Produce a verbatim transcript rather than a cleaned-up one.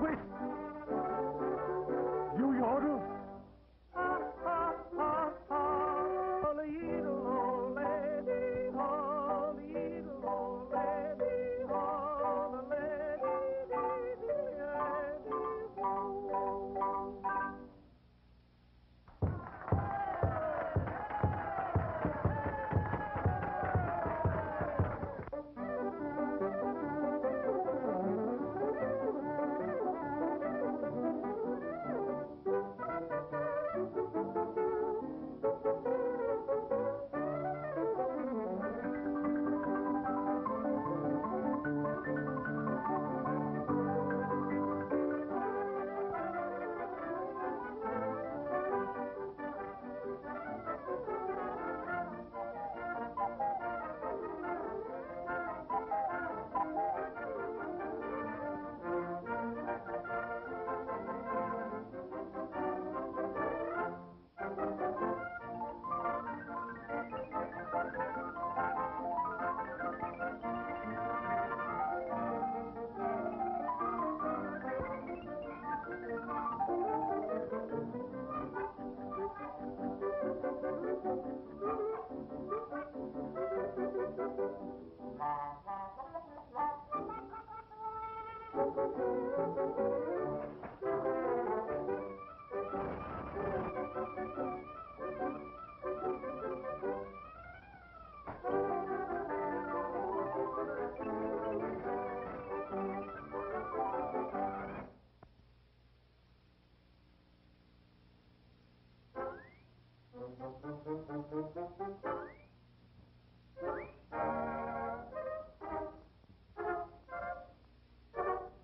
Swiss! You yodel? Ha, ha, ha, ha. Holy eedle, old lady. Holy eedle, old lady. Holy lady, lady,